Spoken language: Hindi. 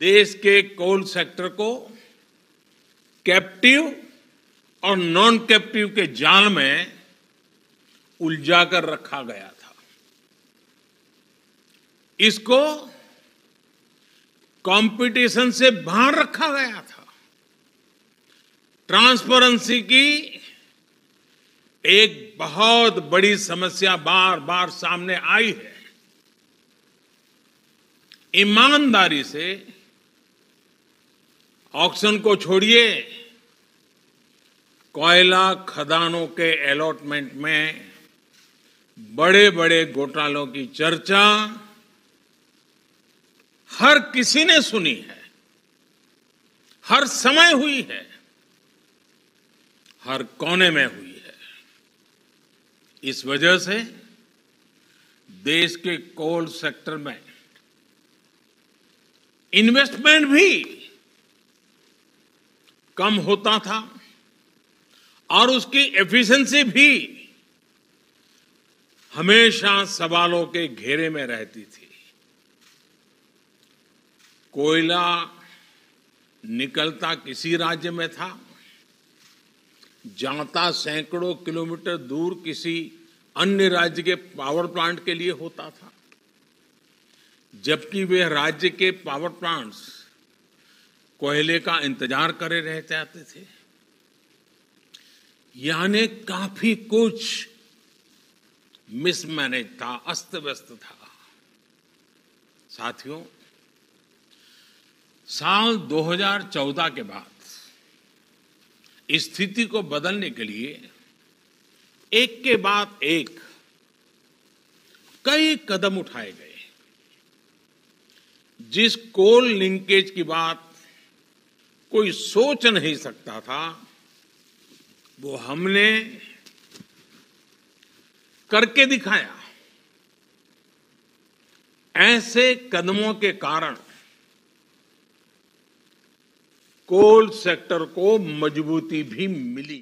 देश के कोल सेक्टर को कैप्टिव और नॉन कैप्टिव के जाल में उलझा कर रखा गया था। इसको कंपटीशन से बाहर रखा गया था। ट्रांसपेरेंसी की एक बहुत बड़ी समस्या बार बार सामने आई है। ईमानदारी से ऑक्शन को छोड़िए, कोयला खदानों के अलॉटमेंट में बड़े बड़े घोटालों की चर्चा हर किसी ने सुनी है, हर समय हुई है, हर कोने में हुई है। इस वजह से देश के कोल सेक्टर में इन्वेस्टमेंट भी कम होता था और उसकी एफिशिएंसी भी हमेशा सवालों के घेरे में रहती थी। कोयला निकलता किसी राज्य में था, जाता सैकड़ों किलोमीटर दूर किसी अन्य राज्य के पावर प्लांट के लिए होता था, जबकि वे राज्य के पावर प्लांट्स कोयले का इंतजार करे रहते आते थे। यानी काफी कुछ मिसमैनेज था, अस्त व्यस्त था। साथियों, साल 2014 के बाद स्थिति को बदलने के लिए एक के बाद एक कई कदम उठाए गए। जिस कोल लिंकेज की बात कोई सोच नहीं सकता था, वो हमने करके दिखाया। ऐसे कदमों के कारण कोल सेक्टर को मजबूती भी मिली।